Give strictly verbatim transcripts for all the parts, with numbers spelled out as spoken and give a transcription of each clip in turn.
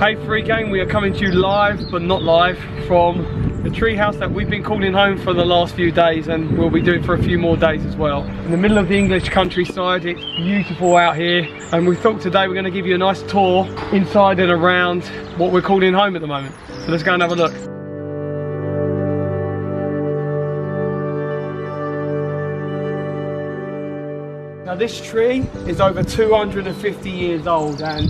Hey Free Gang, we are coming to you live, but not live, from the tree house that we've been calling home for the last few days, and we'll be doing for a few more days as well. In the middle of the English countryside, it's beautiful out here, and we thought today we're going to give you a nice tour inside and around what we're calling home at the moment. So let's go and have a look. Now this tree is over two hundred fifty years old, and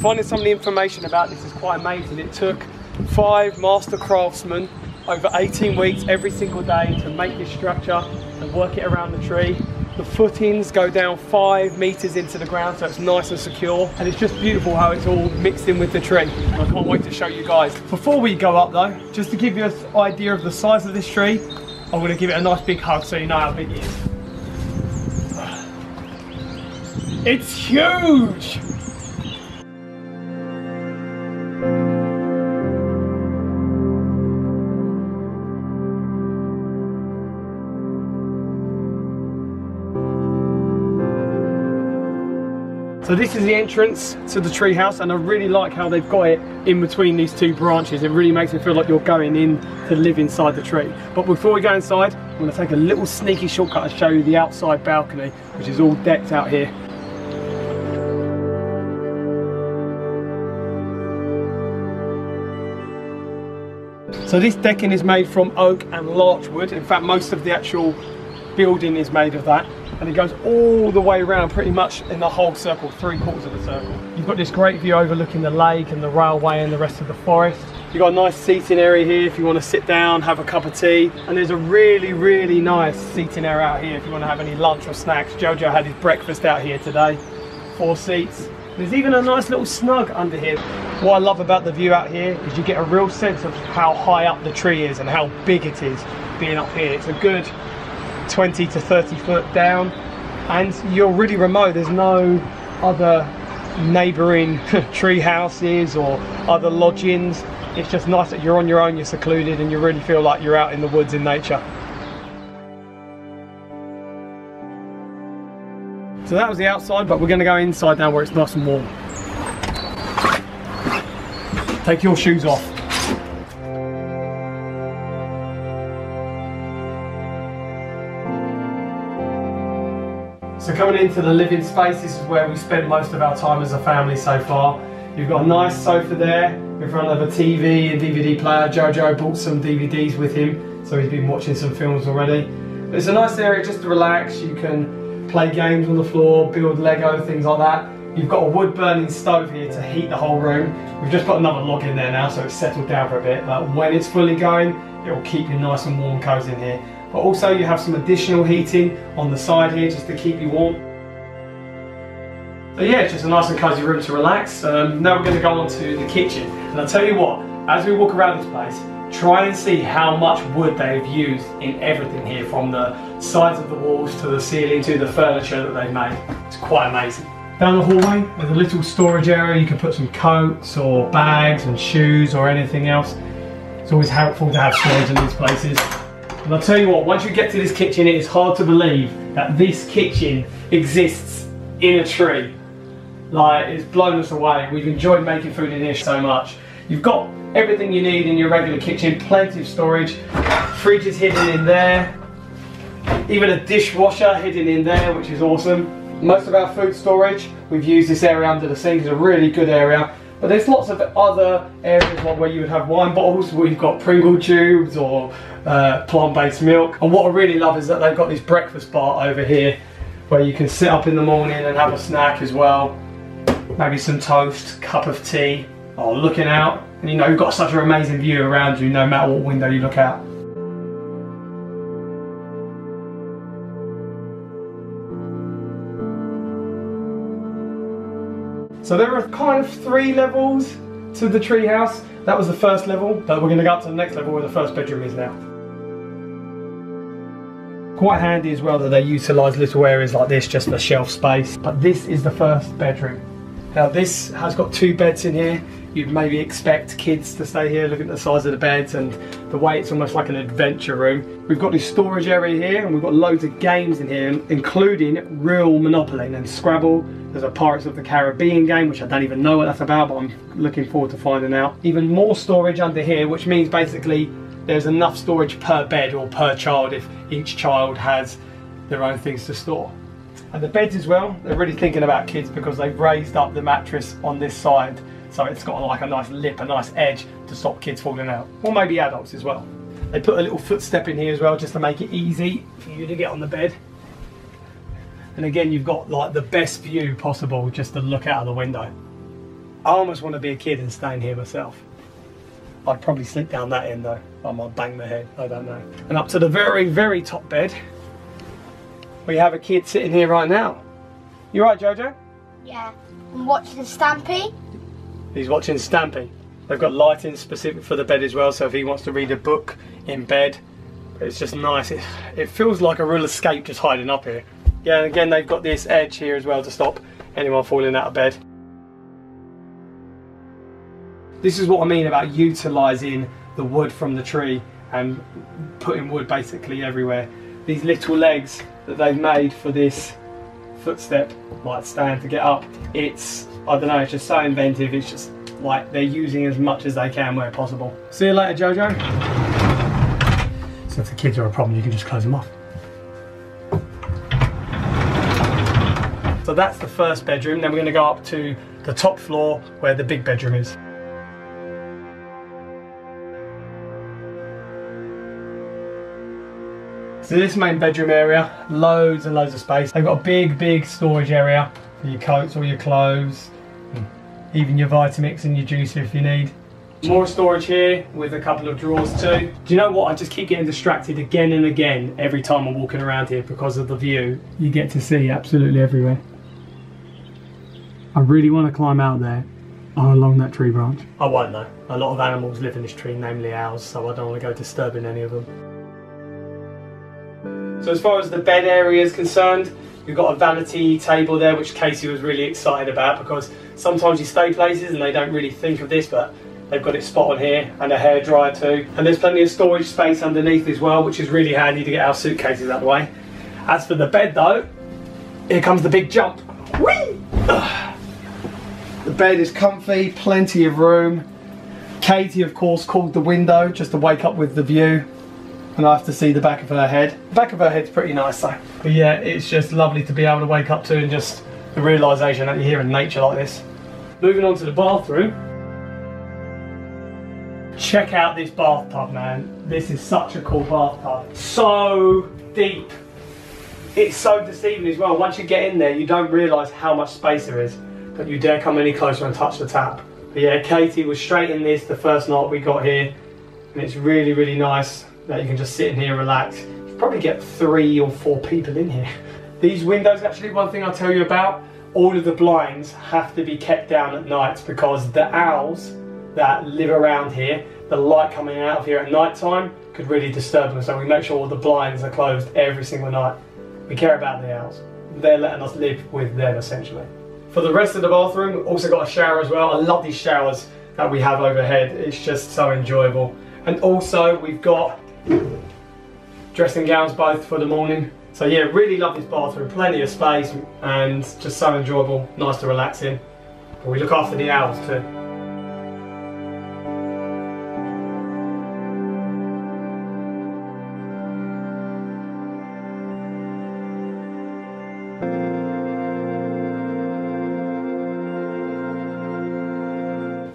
finding some of the information about this is quite amazing. It took five master craftsmen over eighteen weeks every single day to make this structure and work it around the tree. The footings go down five meters into the ground, so it's nice and secure, and it's just beautiful how it's all mixed in with the tree. I can't wait to show you guys. Before we go up though, just to give you an idea of the size of this tree, I'm going to give it a nice big hug so you know how big it is. It's huge! So this is the entrance to the tree house, and I really like how they've got it in between these two branches. It really makes me feel like you're going in to live inside the tree. But before we go inside, I'm going to take a little sneaky shortcut and show you the outside balcony, which is all decked out here. So this decking is made from oak and larch wood. In fact, most of the actual building is made of that, and it goes all the way around, pretty much in the whole circle, three quarters of the circle. You've got this great view overlooking the lake and the railway and the rest of the forest. You've got a nice seating area here if you want to sit down, have a cup of tea, and there's a really, really nice seating area out here if you want to have any lunch or snacks. Jojo had his breakfast out here today, four seats. There's even a nice little snug under here. What I love about the view out here is you get a real sense of how high up the tree is and how big it is being up here. It's a good twenty to thirty foot down, and you're really remote. There's no other neighbouring tree houses or other lodgings. It's just nice that you're on your own, you're secluded, and you really feel like you're out in the woods in nature. So that was the outside, but we're going to go inside now where it's nice and warm. Take your shoes off. So coming into the living space, this is where we spend most of our time as a family so far. You've got a nice sofa there in front of a T V and D V D player. Jojo bought some D V Ds with him, so he's been watching some films already. But it's a nice area just to relax. You can play games on the floor, build Lego, things like that. You've got a wood burning stove here to heat the whole room. We've just put another log in there now, so it's settled down for a bit, but when it's fully going, it'll keep you nice and warm, cozy in here. But also you have some additional heating on the side here just to keep you warm. So yeah, it's just a nice and cozy room to relax. Um, now we're going to go on to the kitchen. And I'll tell you what, as we walk around this place, try and see how much wood they've used in everything here, from the sides of the walls to the ceiling to the furniture that they've made. It's quite amazing. Down the hallway, there's a little storage area. You can put some coats or bags and shoes or anything else. It's always helpful to have storage in these places. And I'll tell you what, once you get to this kitchen, it is hard to believe that this kitchen exists in a tree. Like, it's blown us away. We've enjoyed making food in here so much. You've got everything you need in your regular kitchen, plenty of storage. Fridge is hidden in there. Even a dishwasher hidden in there, which is awesome. Most of our food storage, we've used this area under the sink. It's a really good area, but there's lots of other areas where you would have wine bottles. We've got Pringle tubes or uh, plant-based milk. And what I really love is that they've got this breakfast bar over here where you can sit up in the morning and have a snack as well. Maybe some toast, cup of tea, or looking out. And you know, you've got such an amazing view around you no matter what window you look out. So there are kind of three levels to the tree house. That was the first level, but we're going to go up to the next level where the first bedroom is now. Quite handy as well that they utilise little areas like this, just for shelf space. But this is the first bedroom. Now this has got two beds in here. you'd maybe expect kids to stay here. Look at the size of the beds and the way it's almost like an adventure room. We've got this storage area here and we've got loads of games in here, including real Monopoly and Scrabble. There's a Pirates of the Caribbean game, which I don't even know what that's about, but I'm looking forward to finding out. Even more storage under here, which means basically there's enough storage per bed or per child if each child has their own things to store. And the beds as well, they're really thinking about kids because they've raised up the mattress on this side, so it's got like a nice lip, a nice edge to stop kids falling out, or maybe adults as well. They put a little footstep in here as well just to make it easy for you to get on the bed. And again, you've got like the best view possible just to look out of the window. I almost want to be a kid and stay in here myself. I'd probably sleep down that end though. I might bang my head, I don't know. And up to the very, very top bed, we have a kid sitting here right now. You right, Jojo? Yeah, I'm watching Stampy. He's watching Stampy. They've got lighting specific for the bed as well, so if he wants to read a book in bed, it's just nice. It, it feels like a real escape just hiding up here. Yeah, and again, they've got this edge here as well to stop anyone falling out of bed. This is what I mean about utilising the wood from the tree and putting wood basically everywhere. These little legs that they've made for this footstep, like stand to get up, it's, I don't know, it's just so inventive. It's just like they're using as much as they can where possible. See you later, Jojo. So if the kids are a problem, you can just close them off. So that's the first bedroom. Then we're going to go up to the top floor where the big bedroom is. So this main bedroom area, loads and loads of space. They've got a big, big storage area for your coats or your clothes, even your Vitamix and your juicer if you need. More storage here with a couple of drawers too. Do you know what? I just keep getting distracted again and again every time I'm walking around here because of the view. You get to see absolutely everywhere. I really want to climb out there and along that tree branch. I won't though. A lot of animals live in this tree, namely owls, so I don't want to go disturbing any of them. So as far as the bed area is concerned, you've got a vanity table there, which Casey was really excited about because sometimes you stay places and they don't really think of this, but they've got it spot on here, and a hairdryer too. And there's plenty of storage space underneath as well, which is really handy to get our suitcases out of the way. As for the bed though, here comes the big jump. Whee! The bed is comfy, plenty of room. Katie, of course, called the window just to wake up with the view. And I have to see the back of her head. The back of her head's pretty nice though. But yeah, it's just lovely to be able to wake up to and just the realisation that you're here in nature like this. Moving on to the bathroom. Check out this bathtub, man. This is such a cool bathtub. So deep. It's so deceiving as well. Once you get in there, you don't realise how much space there is. But you dare come any closer and touch the tap. But yeah, Katie was straight in this the first night we got here. And it's really, really nice. That you can just sit in here, relax. You probably get three or four people in here. These windows, actually, one thing I'll tell you about, all of the blinds have to be kept down at night because the owls that live around here, the light coming out of here at night time could really disturb them. So we make sure all the blinds are closed every single night. We care about the owls. They're letting us live with them, essentially. For the rest of the bathroom, we've also got a shower as well. I love these showers that we have overhead. It's just so enjoyable. And also, we've got dressing gowns both for the morning. So yeah, really love this bathroom, plenty of space and just so enjoyable, nice to relax in. But we look after the owls too.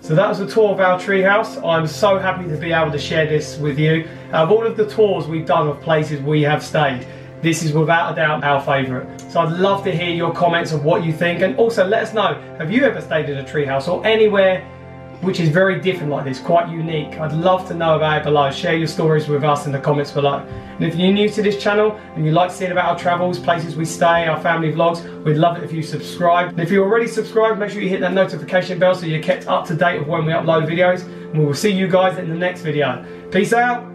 So that was the tour of our treehouse. I'm so happy to be able to share this with you. Out of all of the tours we've done of places we have stayed, this is without a doubt our favourite. So I'd love to hear your comments of what you think, and also let us know, have you ever stayed in a treehouse or anywhere which is very different like this, quite unique? I'd love to know about it below. Share your stories with us in the comments below. And if you're new to this channel and you like seeing about our travels, places we stay, our family vlogs, we'd love it if you subscribe. And if you're already subscribed, make sure you hit that notification bell so you're kept up to date of when we upload videos. And we will see you guys in the next video. Peace out.